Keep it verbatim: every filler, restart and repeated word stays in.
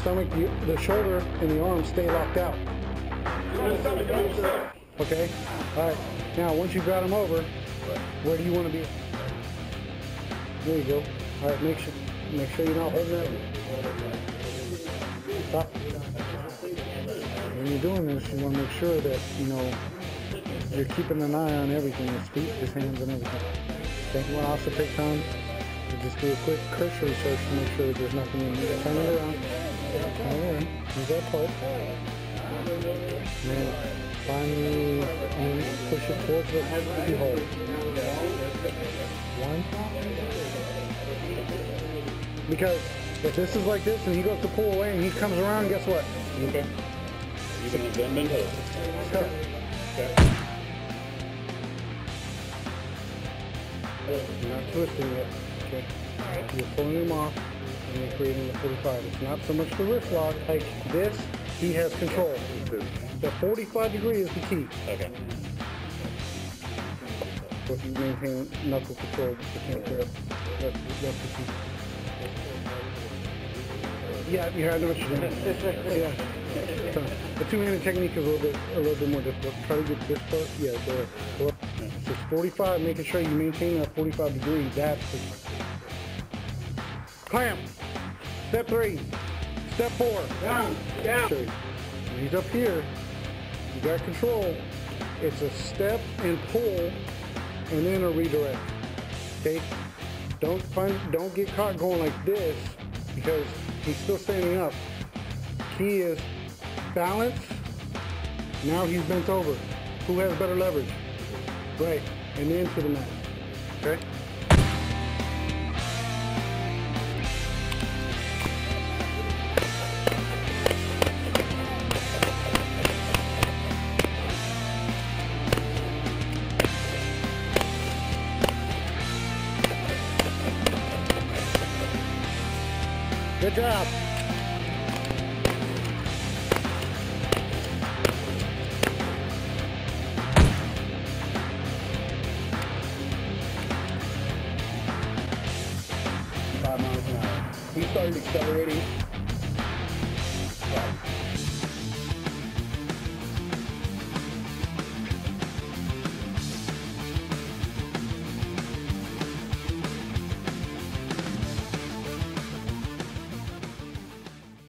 stomach, the shoulder, and the arm stay locked out. Okay? All right. Now, once you've got them over, where do you want to be? There you go. All right, make sure, make sure you're not holding that. Stop. When you're doing this, you want to make sure that, you know, you're keeping an eye on everything, his feet, his hands, and everything. Okay, you want to also take time to just do a quick cursory search to make sure that there's nothing in there. Turn it around. Turn it around. Use that part. And then finally, and push it towards the keyhole. One. Because if this is like this and he goes to pull away and he comes around, guess what? Okay. You're going to bend and hold. Okay. Okay. You're not twisting it, okay? You're pulling him off and you're creating the forty-five. It's not so much the wrist lock. Like this, he has control. The forty-five degree is the key. Okay. So if you maintain knuckle control, you can't grip. That's, that's the key. Yeah, yeah, I know what you're doing. Yeah. So the two-handed technique is a little bit, a little bit more difficult. Try to get this part. Yeah, there. So forty-five, making sure you maintain that forty-five degree. That's the clamp. Step three. Step four. Down. Down. When he's up here, you got control. It's a step and pull, and then a redirect. Okay. Don't find, don't get caught going like this because he's still standing up. He is balanced. Now he's bent over. Who has better leverage? Right, and then to the mat, okay? Good job.